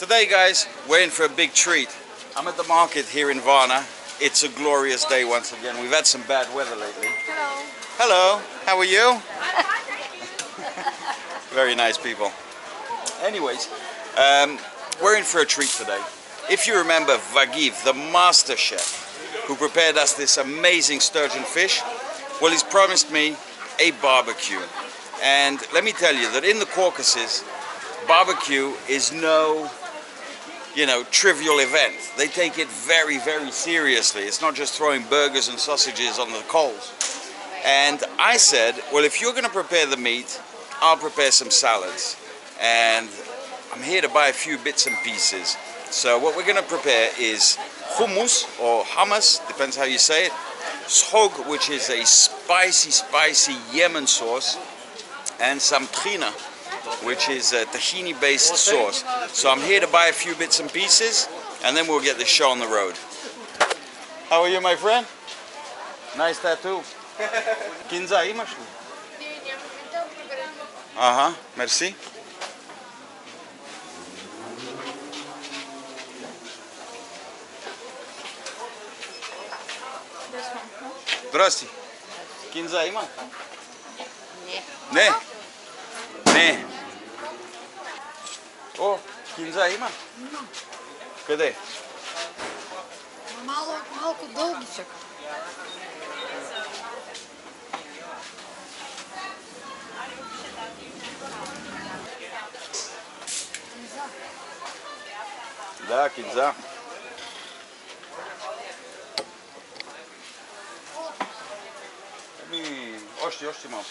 Today guys, we're in for a big treat. I'm at the market here in Varna. It's a glorious day once again. We've had some bad weather lately. Hello. Hello, how are you? I'm fine, thank you. Very nice people. Anyways, we're in for a treat today. If you remember Vagif, the master chef, who prepared us this amazing sturgeon fish, well, he's promised me a barbecue. And let me tell you that in the Caucasus, barbecue is no, trivial event. They take it very, very seriously. It's not just throwing burgers and sausages on the coals. And I said, well, if you're going to prepare the meat, I'll prepare some salads. And I'm here to buy a few bits and pieces. So what we're going to prepare is hummus or hummus, depends how you say it. Skhug, which is a spicy, spicy Yemen sauce, and some trina, which is a tahini-based sauce. So I'm here to buy a few bits and pieces, and then we'll get this show on the road. How are you, my friend? Nice tattoo. Kinza imashlu. Uh-huh, merci. Здрасте. Кинза има? Не. Не. О, кинза има? Къде? Малко дългичък. Кинза. Да, кинза. Още малко.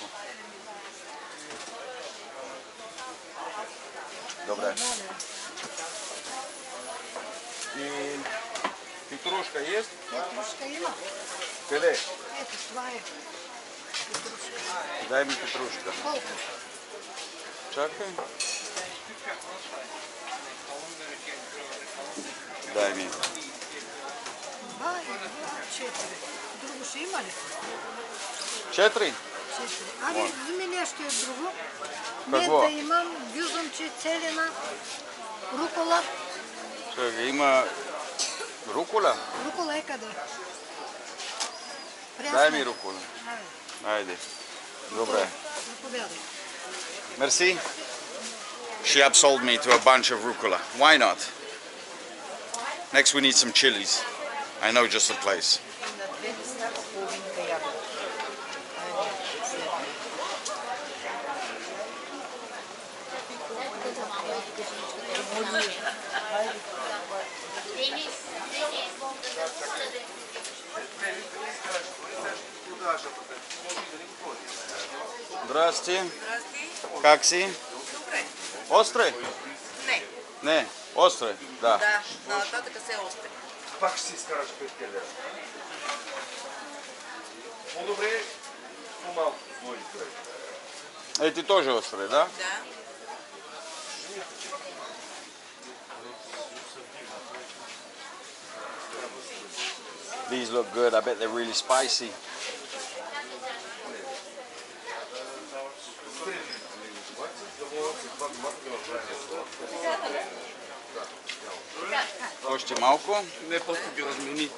Добре. И петрушка есть? Петрушка има. Къде? Ето, това е. Дай ми петрушка. Колко? Чакай. Дай ми. Бай, четири. Друго ще има ли? Четири? Ами, има нещо и друго. Какво? Мед да имам, гюзумче, целена, рукола. Чакай, има рукола? Рукола е къде? Дай ми рукола. Айде. Добре. Заповядай. Мерси. She upsold me to a bunch of rucola. Why not? Next we need some chilies. I know just the place. Здрасти. Как си? Остре? Не. Не, остре, да. Да, нататък се остре. Пак ще си изкараш 5 000 лв. По-добре, по-малко. Е, ти тоже остре, да? Да. These look good. I bet they're really spicy. Още малко. Не, просто ги размени.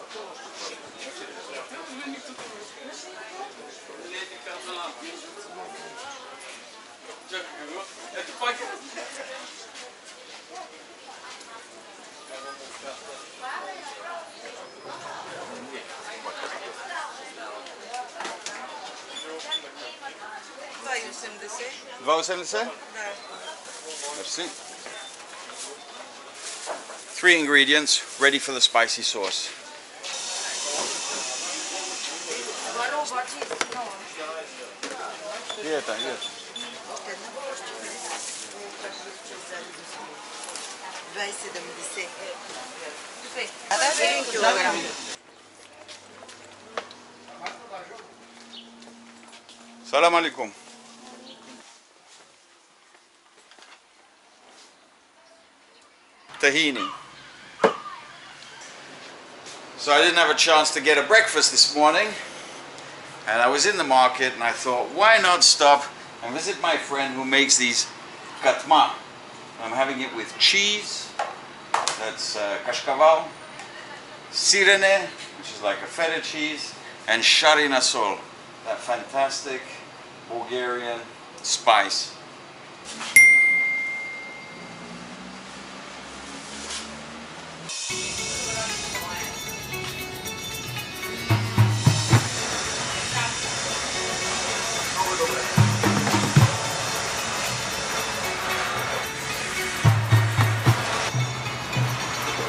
Ето пак е. Three ingredients ready for the spicy sauce. Salam alaikum. Tahini. So I didn't have a chance to get a breakfast this morning, and I was in the market and I thought, why not stop and visit my friend who makes these katma. I'm having it with cheese, that's kashkaval, sirene, which is like a feta cheese, and shari nasol, that fantastic Bulgarian spice.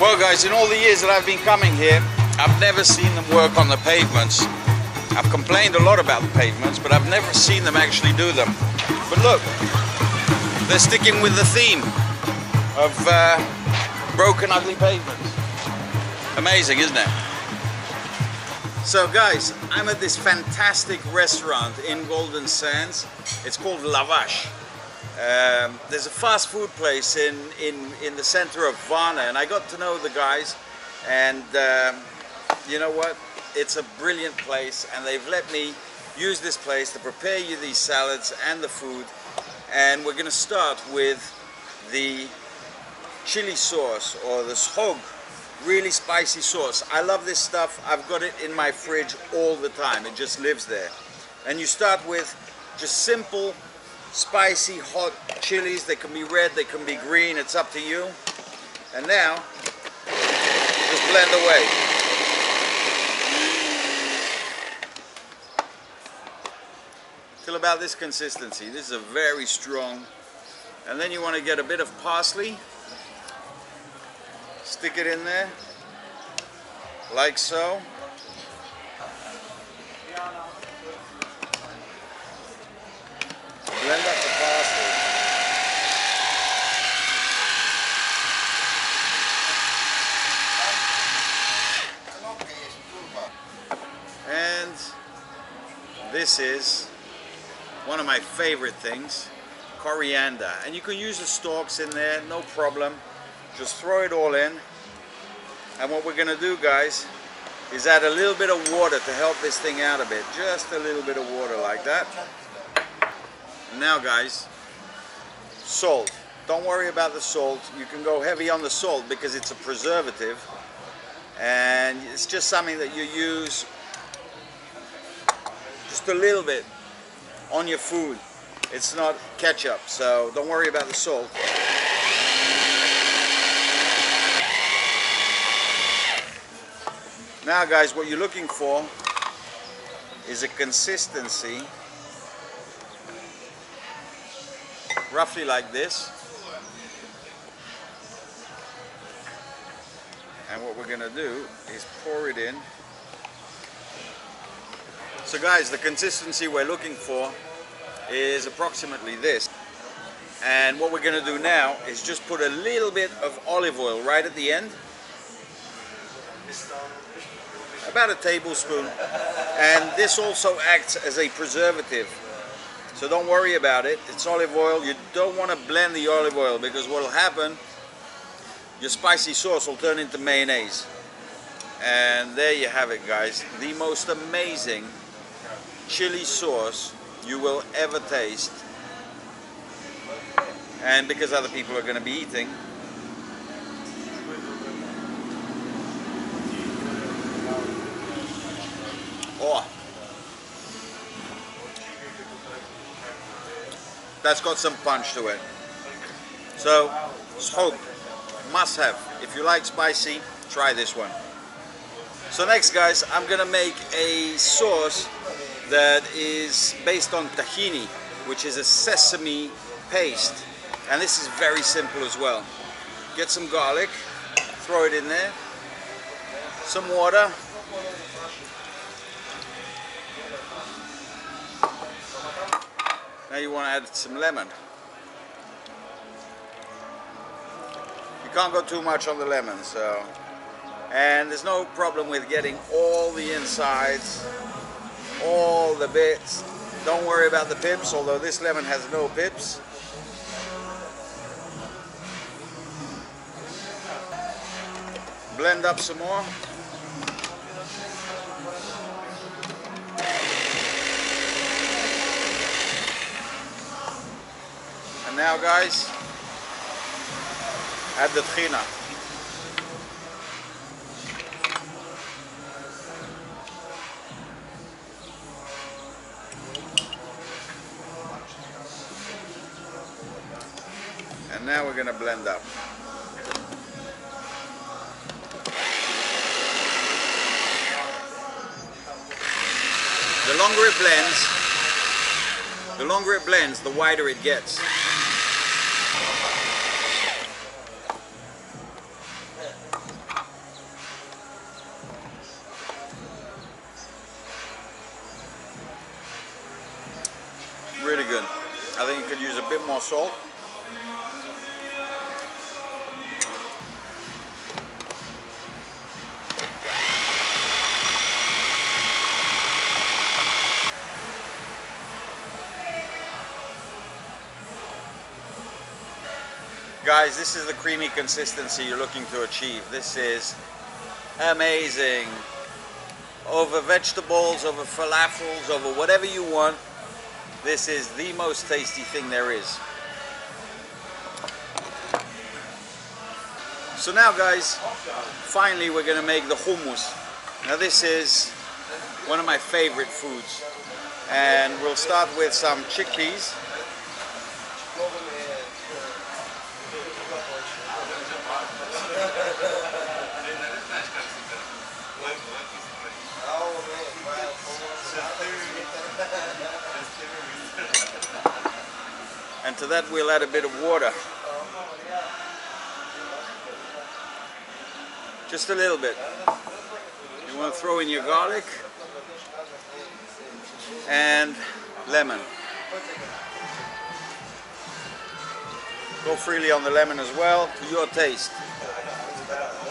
Well guys, in all the years that I've been coming here, I've never seen them work on the pavements. I've complained a lot about the pavements, but I've never seen them actually do them. But look, they're sticking with the theme of broken, ugly pavements. Amazing, isn't it? So guys, I'm at this fantastic restaurant in Golden Sands. It's called Lavash. There's a fast food place in the center of Varna, and I got to know the guys, and you know what, it's a brilliant place, and they've let me use this place to prepare you these salads and the food. And we're gonna start with the chili sauce, or the Skhug, really spicy sauce. I love this stuff. I've got it in my fridge all the time. It just lives there. And you start with just simple spicy hot chilies. They can be red, they can be green, it's up to you. And now just blend away. Till about this consistency. This is a very strong. And then you want to get a bit of parsley. Stick it in there. Like so. Blend up the parsley. And this is one of my favorite things, coriander. And you can use the stalks in there, no problem. Just throw it all in. And what we're gonna do, guys, is add a little bit of water to help this thing out a bit. Just a little bit of water like that. Now guys, salt. Don't worry about the salt. You can go heavy on the salt because it's a preservative, and it's just something that you use just a little bit on your food. It's not ketchup, so don't worry about the salt. Now guys, what you're looking for is a consistency roughly like this. And what we're gonna do is pour it in. So guys, the consistency we're looking for is approximately this. And what we're gonna do now is just put a little bit of olive oil right at the end. About a tablespoon. And this also acts as a preservative. So don't worry about it, it's olive oil. You don't want to blend the olive oil because what will happen, your spicy sauce will turn into mayonnaise. And there you have it guys, the most amazing chili sauce you will ever taste. And because other people are going to be eating. Oh! That's got some punch to it. So, Skhug, must have. If you like spicy, try this one. So next guys, I'm gonna make a sauce that is based on tahini, which is a sesame paste. And this is very simple as well. Get some garlic, throw it in there, some water, now you want to add some lemon. You can't go too much on the lemon, so. And there's no problem with getting all the insides, all the bits. Don't worry about the pips, although this lemon has no pips. Blend up some more. Now guys, add the tahini. now we're going to blend up. The longer it blends, the wider it gets. Really good. I think you could use a bit more salt. Guys, this is the creamy consistency you're looking to achieve. This is amazing. Over vegetables, over falafels, over whatever you want, this is the most tasty thing there is. So now guys, finally we're going to make the hummus. Now this is one of my favorite foods. And we'll start with some chickpeas. And to that we'll add a bit of water. Just a little bit. You want to throw in your garlic and lemon. Go freely on the lemon as well, to your taste.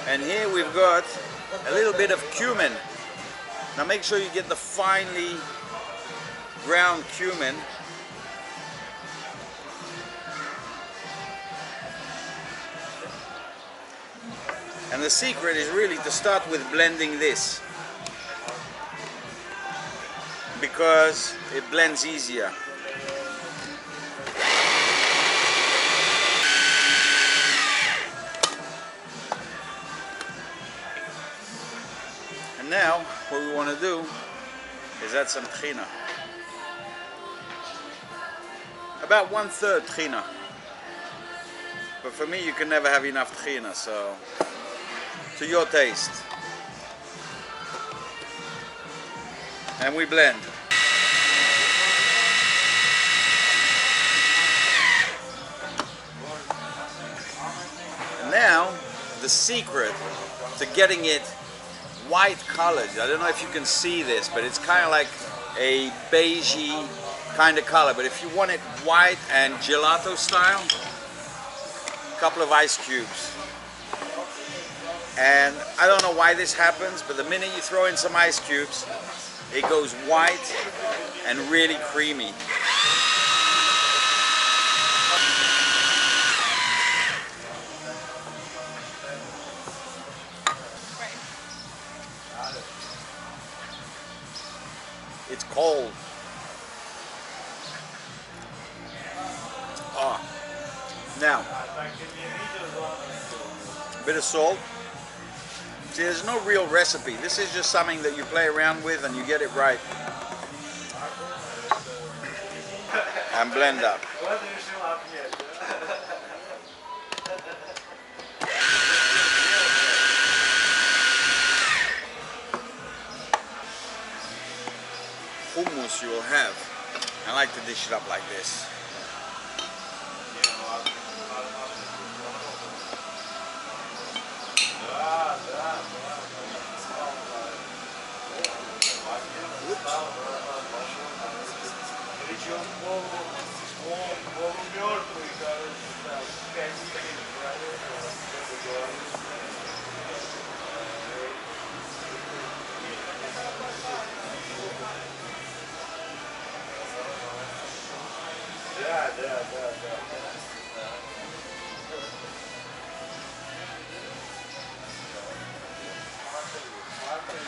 And here we've got a little bit of cumin. Now make sure you get the finely ground cumin. And the secret is really to start with blending this, because it blends easier. And now what we want to do is add some tahini. About 1/3 tahini. But for me you can never have enough tahini, so to your taste. And we blend. And now the secret to getting it white colored, I don't know if you can see this, but it's kind of like a beigey kind of color, but if you want it white and gelato style, a couple of ice cubes. And I don't know why this happens, but the minute you throw in some ice cubes, it goes white and really creamy. It's cold. Ah. Now, a bit of salt. See, there's no real recipe. This is just something that you play around with and you get it right. And blend up. Hummus you will have. I like to dish it up like this.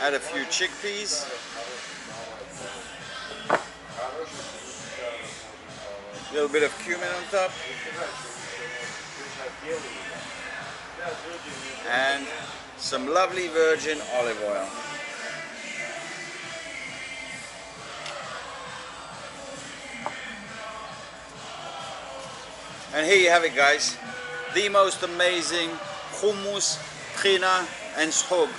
Add a few chickpeas. A little bit of cumin on top. And some lovely virgin olive oil. And here you have it, guys. the most amazing hummus, trina and skhug,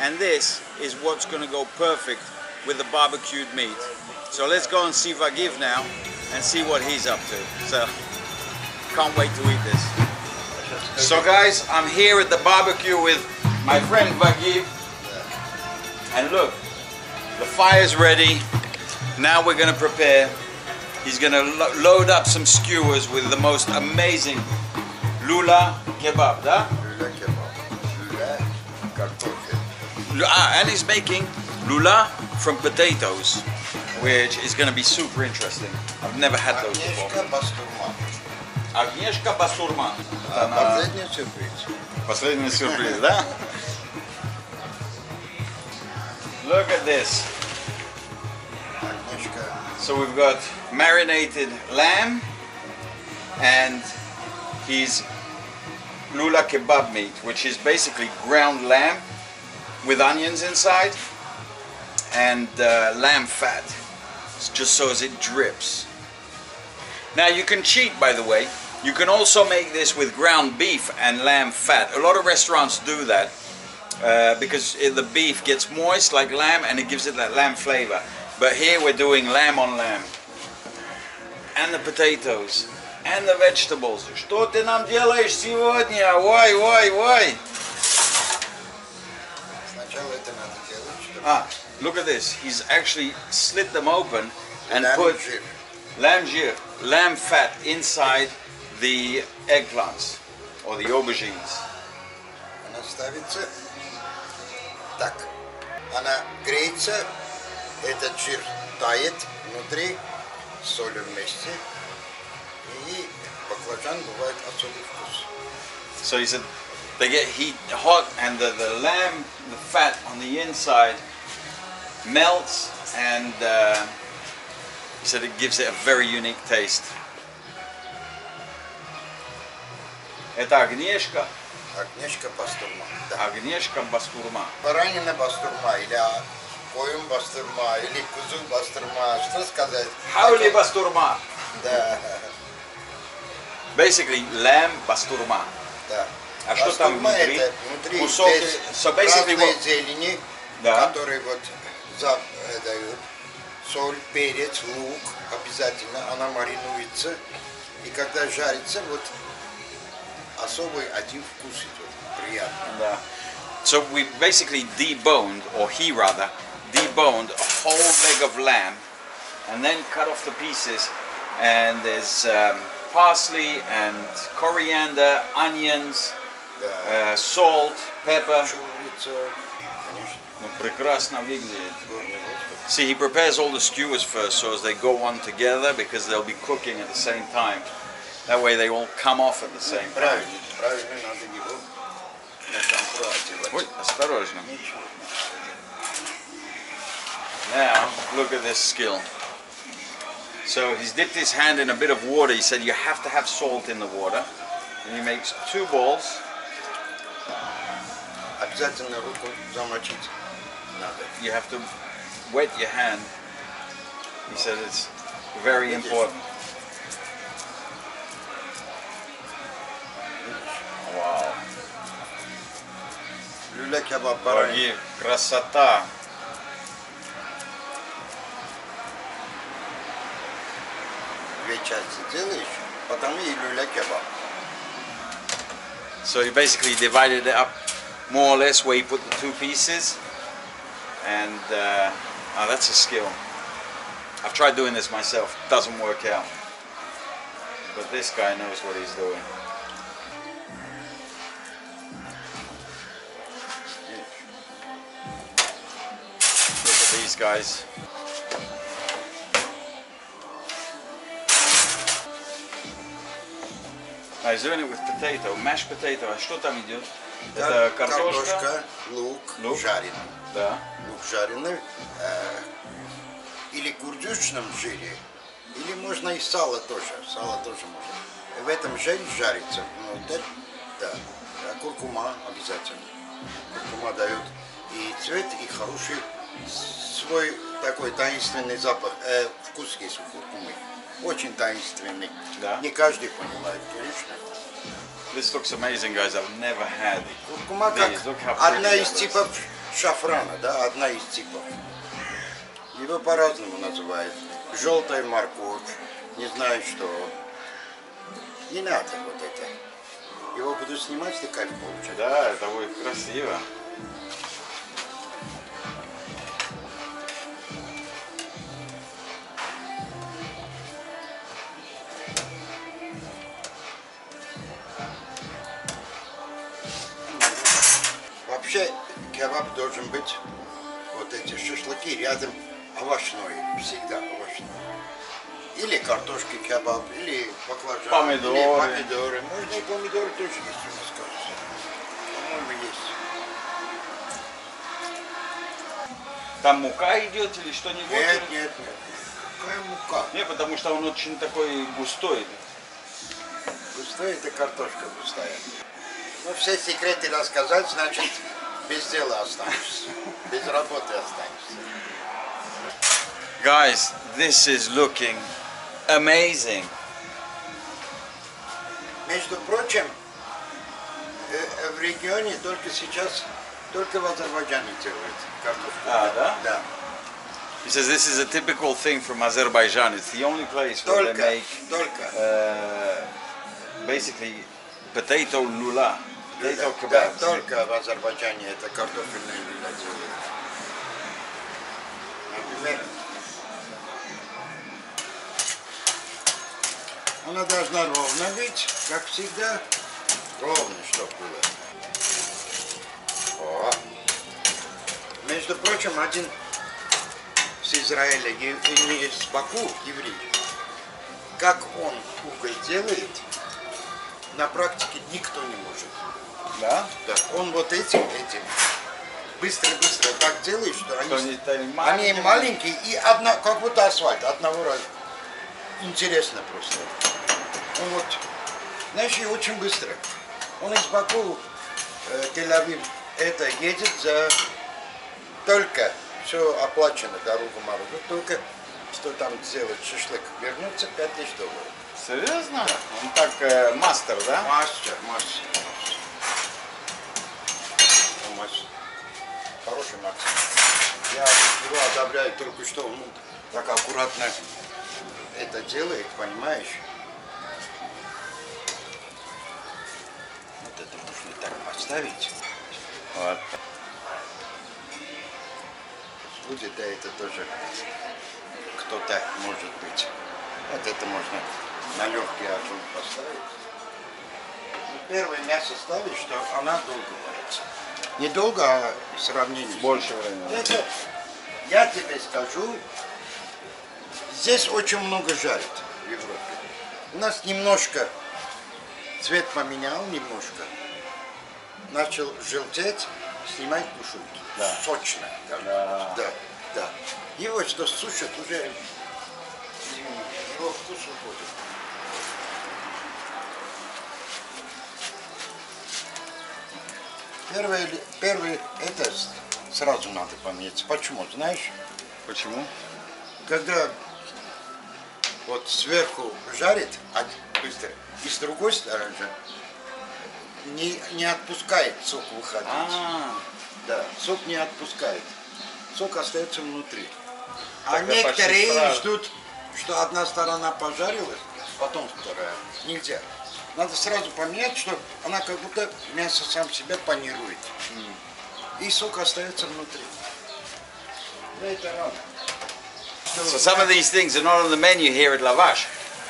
and this is what's going to go perfect with the barbecued meat. So let's go and see Vagif now and see what he's up to. So can't wait to eat this. So guys, I'm here at the barbecue with my friend Vagif, and look, the fire's ready. Now we're going to prepare. He's going to load up some skewers with the most amazing lula kebab, da? Lula kebab, lula kartofel. Ah, and he's making lula from potatoes, which is going to be super interesting. I've never had those before. Agnieszka basturma. Последний сюрприз. Последний сюрприз, да? Look at this. So we've got marinated lamb and his lula kebab meat, which is basically ground lamb with onions inside and lamb fat, just so as it drips. Now you can cheat, by the way. You can also make this with ground beef and lamb fat. A lot of restaurants do that because the beef gets moist like lamb and it gives it that lamb flavor. But here we're doing lamb on lamb, and the potatoes and the vegetables. Что ты нам делаешь сегодня? Ой, ой, ой. Сначала это надо делать. Ah, look at this. He's actually slit them open and put lamb gir, lamb fat inside the eggplants or the aubergines. Она ставится так. Она греется. Этот жир тает внутри, с солью вместе, и баклажан бывает особый вкус. So he said they get heat hot and the lamb, the fat on the inside melts, and he said it gives it a very unique taste. Это Агнешка. Агнешка бастурма. Агнешка бастурма. Баранина бастурма или Koyun bastırma, ilik kuzu bastırma, что сказать? Havli bastırma. Да. Basically, lamb bastırma. Да. А что там внутри? Кусок разной зелени, которые вот дают. Соль, перец, лук обязательно. Она маринуется. И когда жарится, вот особый один вкус идет. Приятно. Да. So we basically deboned, or he rather, deboned a whole leg of lamb and then cut off the pieces, and there's parsley and coriander, onions, salt, pepper. See, he prepares all the skewers first so as they go on together, because they'll be cooking at the same time. That way they all come off at the same time. Now, look at this skill. So he's dipped his hand in a bit of water. He said you have to have salt in the water. And he makes two balls. You have to wet your hand. He said it's very important. Wow. Lula kebab barani. Красота. So he basically divided it up more or less where he put the two pieces, and oh, that's a skill. I've tried doing this myself, doesn't work out, but this guy knows what he's doing. Look at these guys. Now he's doing it with potato, mashed potato. Что там идет? Это картошка, лук жареный. Да. Лук жареный или в курдючном жире, или можно и сало тоже. Сало тоже можно. В этом жире жарится внутрь. Да. Куркума обязательно. Куркума дает и цвет, и хороший свой такой таинственный запах. Вкус есть у куркумы. Очень таинственный. Да. Не каждый понимает, конечно. This looks amazing, guys. I've never had these. Look how pretty that is. Шафрана, да, одна из типов. Его по-разному называют. Желтая морковь, не знаю что. Не надо вот это. Его буду снимать, и как получится. Да, это будет красиво. Вообще, кебаб должен быть, вот эти шашлыки рядом, овощной, всегда овощной. Или картошки кебаб, или баклажаны, помидоры. Или помидоры. Можно и помидоры тоже есть, у нас, кажется. По-моему, есть. Там мука идет или что-нибудь? Нет, нет, нет. Какая мука? Нет, потому что он очень такой густой. Густой – это картошка густая. Ну, все секреты рассказать, значит, без дела останешься, без работы останешься. Guys, this is looking amazing. Между прочим, в регионе только сейчас, только в Азербайджане делают картошку. А, да? Да. He says this is a typical thing from Azerbaijan. It's the only place where they make basically potato lula. Potato kebab. Да, только в Азербайджане это картофельные люля делают. Например, она должна ровно быть, как всегда. Ровно, чтоб было. О. Между прочим, один с Израиля, из Баку, еврей, как он уголь делает, на практике никто не может. Да? Да. Он вот этим, быстро-быстро так делает, что они маленькие и одна, как будто асфальт, одного раза. Интересно просто. Он вот, знаешь, и очень быстро. Он из Баку, Тель-Авив, это едет за только, все оплачено, дорогу-морогу, только что там сделать, шашлык, вернуться, $5000. Серьезно? Да. Он так мастер, да? Мастер. Хороший мастер. Я его одобряю только что, ну, так аккуратно это делает, понимаешь? Вот это можно так поставить. Вот. Будет, да, это тоже кто-то может быть. Вот это можно на легкий огонь поставить. Первое мясо ставить, что она долго варится. Не долго, а в сравнении. Больше времени. Это, я тебе скажу, здесь очень много жарят в Европе. У нас немножко цвет поменял, немножко. Начал желтеть, снимать кушунки. Да. Сочно. Да. Да, да. Его что сушат уже, его вкус уходит. Первое, это сразу надо поменять. Почему, знаешь? Почему? Когда вот сверху жарит, быстро, и с другой стороны не отпускает сок выходить. Да, сок не отпускает. Сок остается внутри. А некоторые ждут, что одна сторона пожарилась, потом вторая. Нельзя. Надо сразу поменять, что она как будто мясо сам себя панирует. И сок остается внутри. Да, это рано. So some of these things are not on the menu here at Lavash,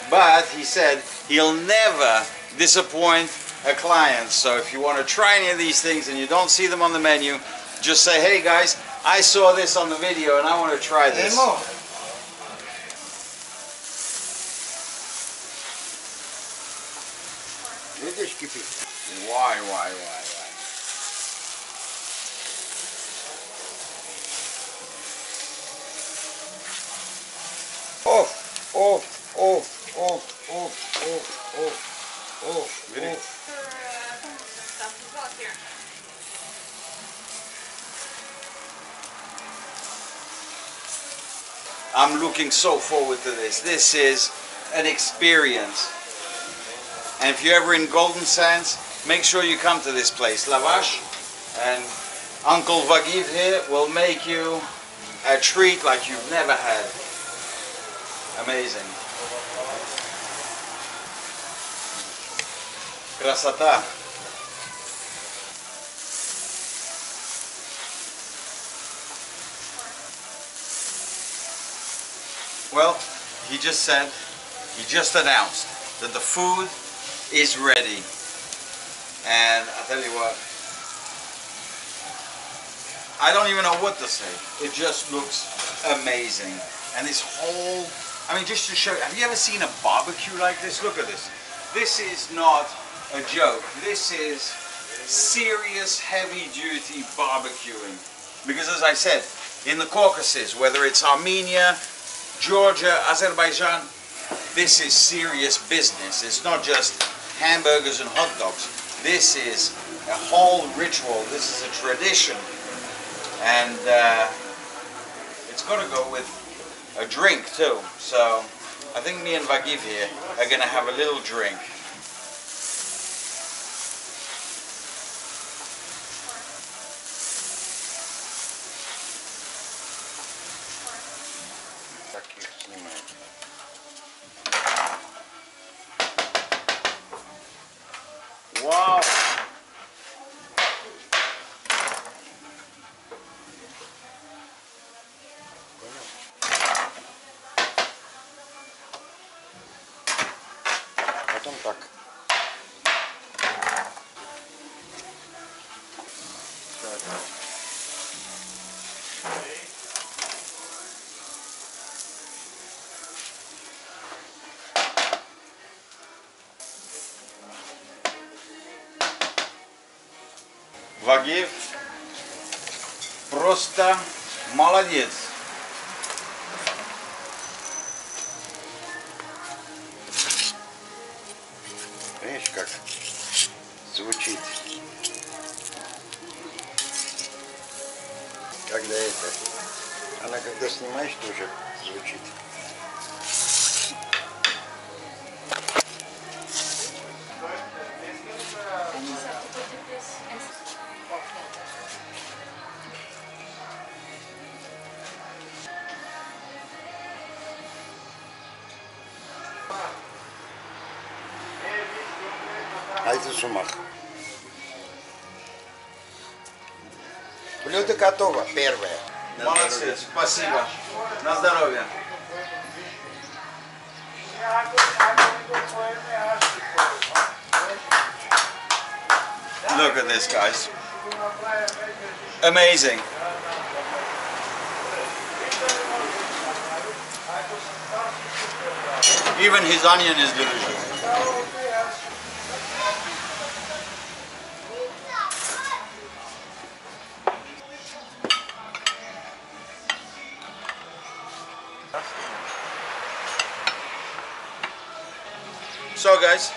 but he said he'll never disappoint a client. So if you want to try any of these things and you don't see them on the menu, just say, hey guys, I saw this on the video and I want to try this. Видишь, кипит. Why? Off. Really? I'm looking so forward to this. This is an experience. And if you're ever in Golden Sands, make sure you come to this place, Lavash. And Uncle Vagif here will make you a treat like you've never had. Amazing. Красота. Well, he just announced that the food is ready. And I tell you what, I don't even know what to say. It just looks amazing. And this whole, I mean, just to show you, have you ever seen a barbecue like this? Look at this. This is not a joke. This is serious, heavy-duty barbecuing. Because as I said, in the Caucasus, whether it's Armenia, Georgia, Azerbaijan, this is serious business. It's not just hamburgers and hot dogs. This is a whole ritual. This is a tradition. And it's going to go with a drink too. So I think me and Vagif here are going to have a little drink. Wow! Потом так. Вагиф просто молодец. Видишь, как звучит, когда это, она когда снимаешь, тоже звучит. Блюдо готово. Первое. Молодцы, спасибо. На здоровье. Look at this, guys. Amazing. Even his onion is delicious. So guys,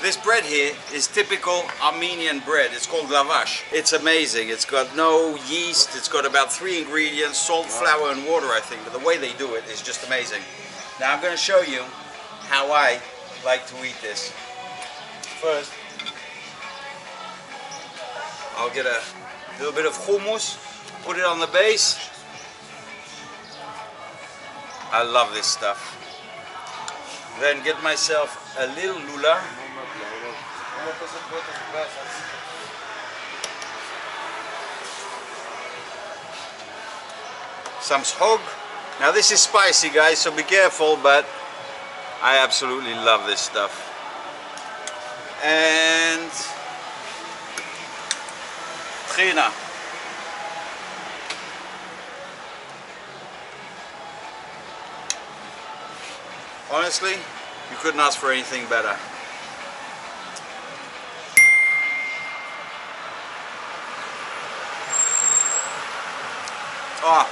this bread here is typical Armenian bread. It's called lavash. It's amazing. It's got no yeast. It's got about 3 ingredients, salt, flour and water, I think. But the way they do it is just amazing. Now I'm going to show you how I like to eat this. First, I'll get a little bit of hummus, put it on the base. I love this stuff. Then get myself a little lula. Some skhug. Now this is spicy, guys, so be careful, but I absolutely love this stuff. And tahini. Honestly, you couldn't ask for anything better. Ah,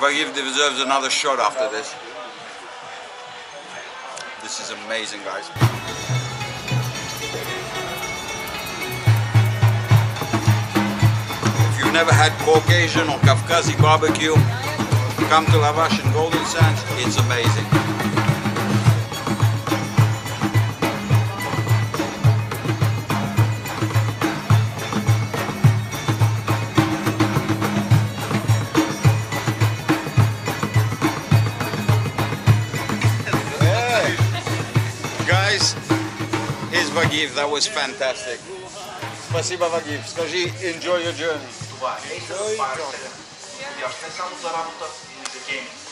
Vagif deserves another shot after this. This is amazing, guys. If you've never had Caucasian or Kafkazi barbecue, come to Lavash in Golden Sands, it's amazing. Here's Vagif, that was fantastic. Спасибо, Vagif. Скажи, enjoy your journey. Enjoy your journey.